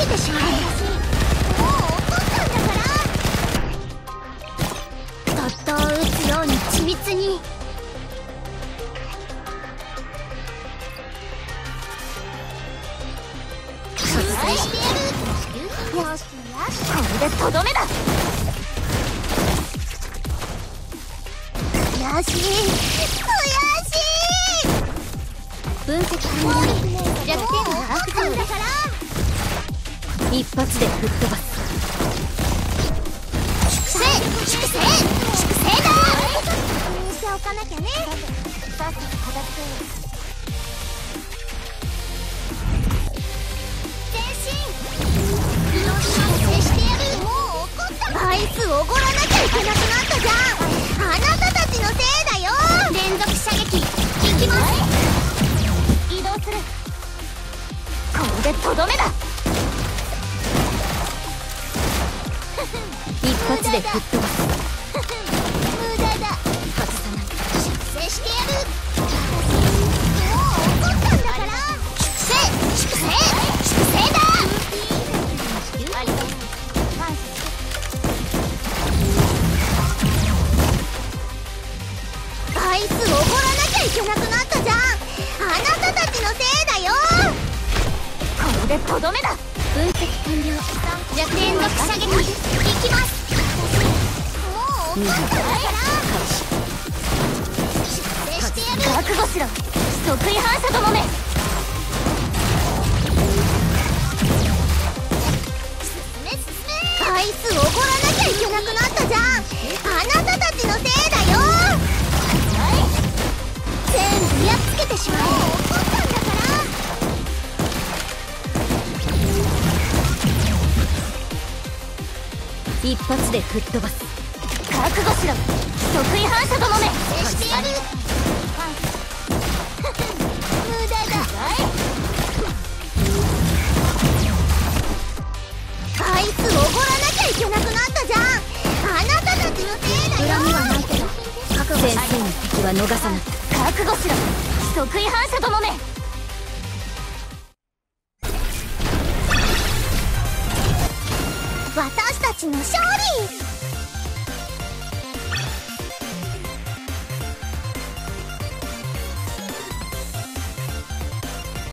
けてしまう。もう怒ったんだから。ドットを打つように緻密に。徹底してやる。よしよし、これでとどめだ。悔しい悔しい。分析完了。弱点が悪化だから、一発で吹っ飛ばす。粛清粛清粛清だ。確認しておかなきゃね。バッグ片付けよう。あいつおごらなきゃいけなくなったじゃん。あなたたちのせいだよ。連続射撃いきます。移動する。これでとどめだ。一発で吹っ飛ばす。無駄だ。外さない。粛清してやる。もう怒ったんだから。粛清粛清粛清だ。あいつおごらなきゃいけなくなったじゃん。あなたたちのせいだよ。これでとどめだ。分析完了。弱点の射撃いきます。もう怒ったから。出してやる。覚悟しろ。即位反射ともめ。進め進め。あいつおごらなきゃいけなくなったじゃん。あなたたちのせいだよ。やっつけてしまえ。怒ったんだから。一発で吹っ飛ばす。覚悟しろ。即位反射ともめ。してやる。無駄だ。あいつおごらなきゃいけなくなったじゃん。あなたたちのせいだよ。恨みはないけど覚悟しろ。先生の敵は逃さない。覚悟しろ。即位反射ともめ。私たちの勝利。